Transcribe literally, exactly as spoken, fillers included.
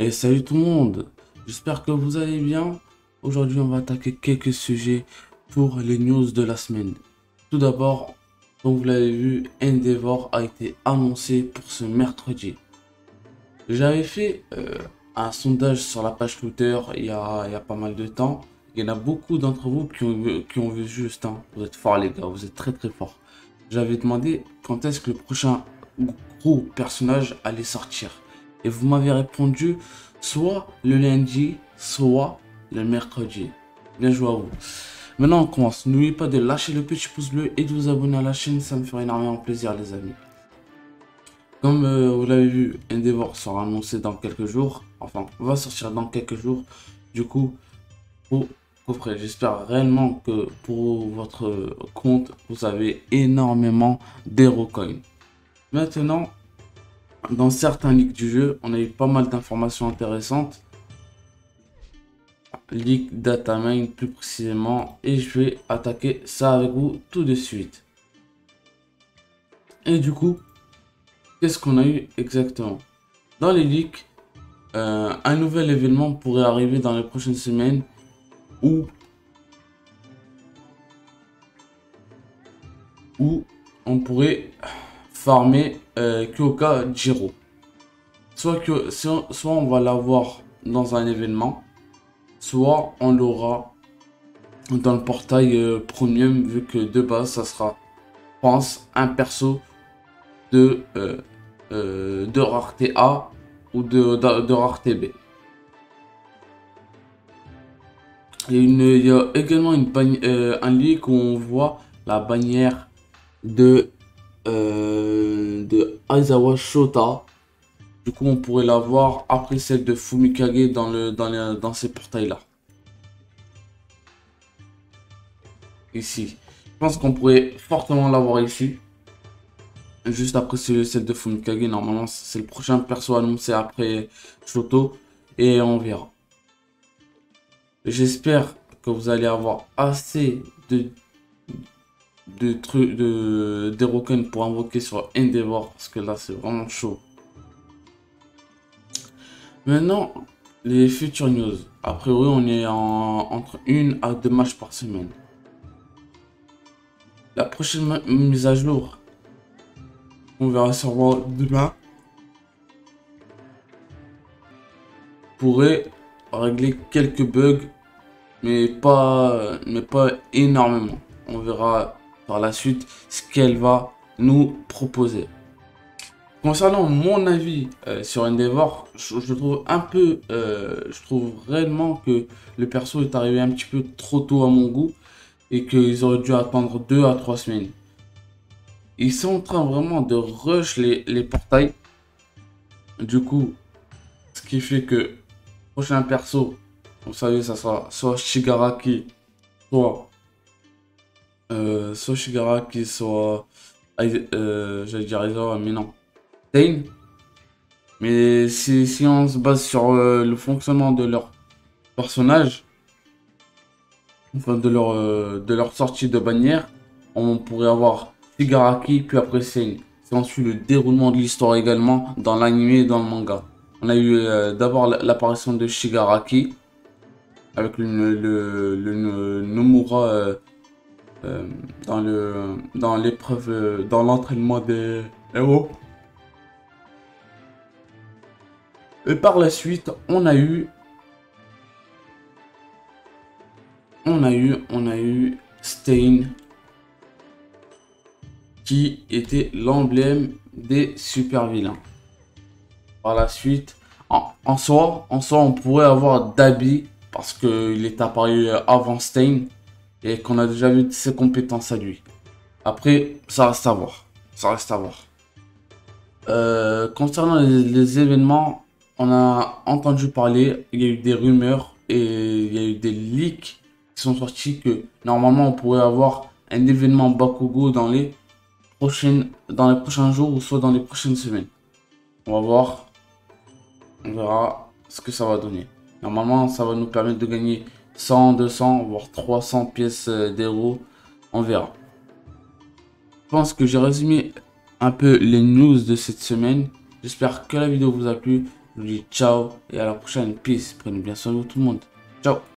Et salut tout le monde, j'espère que vous allez bien. Aujourd'hui on va attaquer quelques sujets pour les news de la semaine. Tout d'abord, comme vous l'avez vu, Endeavor a été annoncé pour ce mercredi. J'avais fait euh, un sondage sur la page Twitter il y a, il y a pas mal de temps. Il y en a beaucoup d'entre vous qui ont, qui ont vu juste, hein. Vous êtes forts les gars, vous êtes très très forts. J'avais demandé quand est-ce que le prochain gros personnage allait sortir. Et vous m'avez répondu soit le lundi, soit le mercredi. Bien joué à vous. Maintenant on commence. N'oubliez pas de lâcher le petit pouce bleu et de vous abonner à la chaîne. Ça me fera énormément plaisir les amis. Comme euh, vous l'avez vu, Endeavor sera annoncé dans quelques jours. Enfin, va sortir dans quelques jours. Du coup, au coffret. J'espère réellement que pour votre compte, vous avez énormément d'Hero Coin. Maintenant, dans certains leaks du jeu, on a eu pas mal d'informations intéressantes. Leak datamine plus précisément. Et je vais attaquer ça avec vous tout de suite. Et du coup, qu'est-ce qu'on a eu exactement? Dans les leaks, euh, un nouvel événement pourrait arriver dans les prochaines semaines. Où, où on pourrait farmer euh, Kyoka Jiro. Soit, que, soit, soit on va l'avoir dans un événement, soit on l'aura dans le portail euh, premium, vu que de base ça sera, je pense, un perso de, euh, euh, de rareté A ou de, de, de rareté B. Il y, y a également une euh, un leak où on voit la bannière de Euh, de Aizawa Shota. Du coup on pourrait la voir après celle de Fumikage dans, le, dans, les, dans ces portails là. Ici je pense qu'on pourrait fortement la voir ici, juste après celle de Fumikage. Normalement c'est le prochain perso annoncé après Shoto, et on verra. J'espère que vous allez avoir assez de de trucs de des rockens pour invoquer sur Endeavor, parce que là c'est vraiment chaud. Maintenant les futures news. A priori on est en, entre une à deux matchs par semaine. La prochaine mise à jour on verra sûrement demain, pourrait régler quelques bugs, mais pas mais pas énormément. On verra par la suite ce qu'elle va nous proposer. Concernant mon avis euh, sur Endeavor, je, je trouve un peu euh, je trouve réellement que le perso est arrivé un petit peu trop tôt à mon goût, et qu'ils auraient dû attendre deux à trois semaines. Ils sont en train vraiment de rush les, les portails, du coup ce qui fait que prochain perso, vous savez, ça sera soit Shigaraki, soit Euh, soit Shigaraki, soit euh, j'allais dire Aizawa, mais non, Stain. Mais si, si on se base sur euh, le fonctionnement de leur personnage, enfin de leur, euh, de leur sortie de bannière, on pourrait avoir Shigaraki puis après Sane. Si on suit le déroulement de l'histoire également dans l'anime et dans le manga, on a eu euh, d'abord l'apparition de Shigaraki avec le, le, le, le Nomura euh, Euh, dans le dans l'épreuve euh, dans l'entraînement des héros, et par la suite on a eu on a eu on a eu Stain, qui était l'emblème des super vilains. Par la suite en, en soi en soi on pourrait avoir Dabi, parce que il est apparu avant Stain et qu'on a déjà vu ses compétences à lui. Après, ça reste à voir. Ça reste à voir. Euh, concernant les, les événements, on a entendu parler, il y a eu des rumeurs et il y a eu des leaks qui sont sortis que normalement on pourrait avoir un événement Bakugo dans les prochaines, dans les prochains jours, ou soit dans les prochaines semaines. On va voir, on verra ce que ça va donner. Normalement, ça va nous permettre de gagner cent, deux cents, voire trois cents pièces d'héros, on verra. Je pense que j'ai résumé un peu les news de cette semaine. J'espère que la vidéo vous a plu. Je vous dis ciao et à la prochaine. Peace. Prenez bien soin de vous tout le monde. Ciao.